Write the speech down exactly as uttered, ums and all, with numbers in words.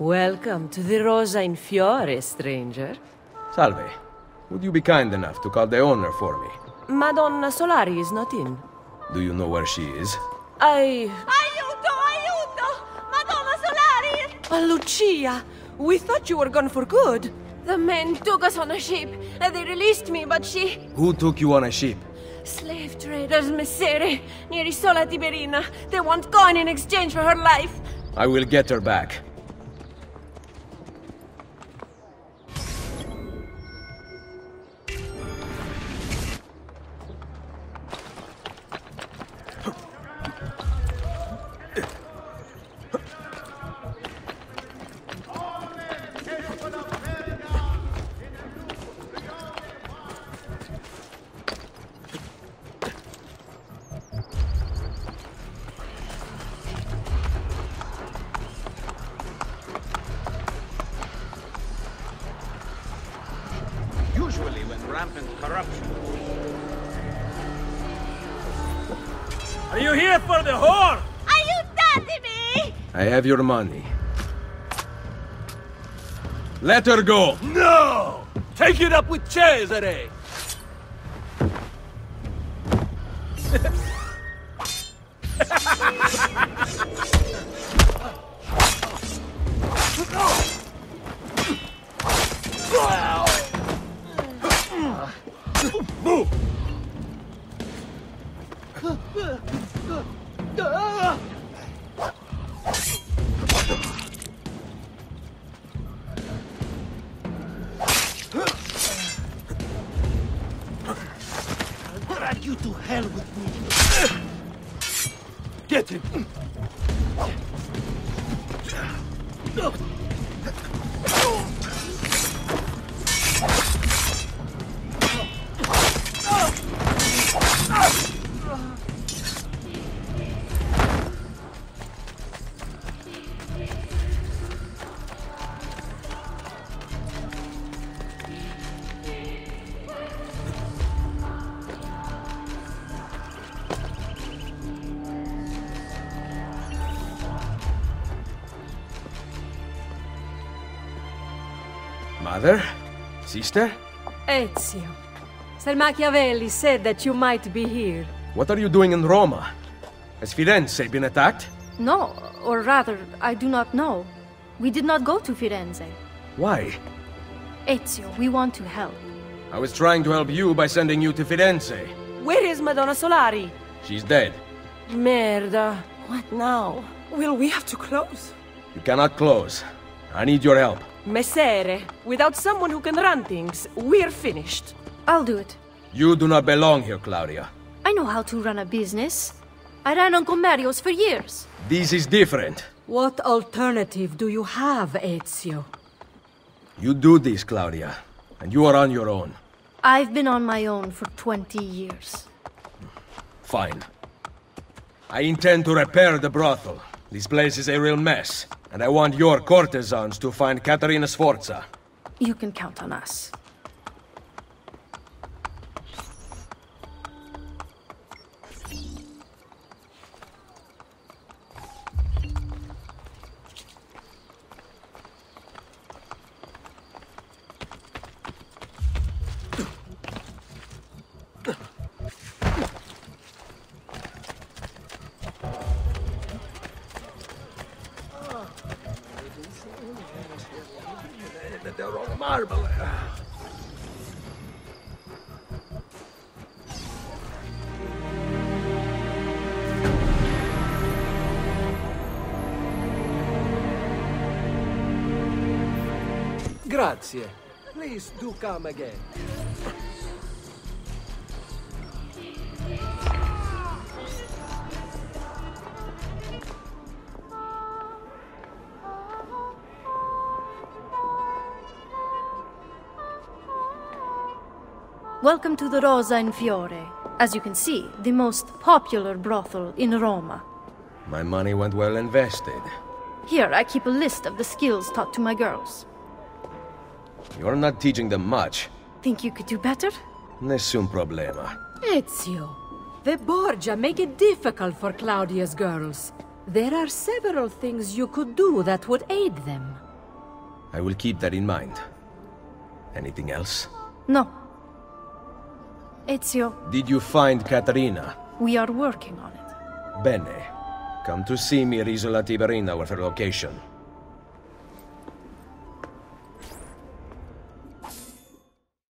Welcome to the Rosa in Fiore, stranger. Salve. Would you be kind enough to call the owner for me? Madonna Solari is not in. Do you know where she is? I... Aiuto! Aiuto! Madonna Solari! Oh, Lucia! We thought you were gone for good. The men took us on a ship, and they released me, but she... Who took you on a ship? Slave traders, Messere, near Isola Tiberina. They want coin in exchange for her life. I will get her back. Usually when rampant corruption. Are you here for the whore? Are you dating me? I have your money. Let her go. No! Take it up with Cesare! Drag you to hell with me. Get him. Mother? Sister? Ezio. Sir Machiavelli said that you might be here. What are you doing in Roma? Has Firenze been attacked? No, or rather, I do not know. We did not go to Firenze. Why? Ezio, we want to help. I was trying to help you by sending you to Firenze. Where is Madonna Solari? She's dead. Merda. What now? Will we have to close? You cannot close. I need your help. Messere, without someone who can run things, we're finished. I'll do it. You do not belong here, Claudia. I know how to run a business. I ran on commerios for years. This is different. What alternative do you have, Ezio? You do this, Claudia, and you are on your own. I've been on my own for twenty years. Fine. I intend to repair the brothel. This place is a real mess. And I want your courtesans to find Caterina Sforza. You can count on us. Marble. Grazie. Please do come again. Welcome to the Rosa in Fiore. As you can see, the most popular brothel in Roma. My money went well invested. Here, I keep a list of the skills taught to my girls. You're not teaching them much. Think you could do better? Nessun problema. Ezio, the Borgia make it difficult for Claudia's girls. There are several things you could do that would aid them. I will keep that in mind. Anything else? No. Ezio... Did you find Caterina? We are working on it. Bene. Come to see me at Isola Tiberina with her location.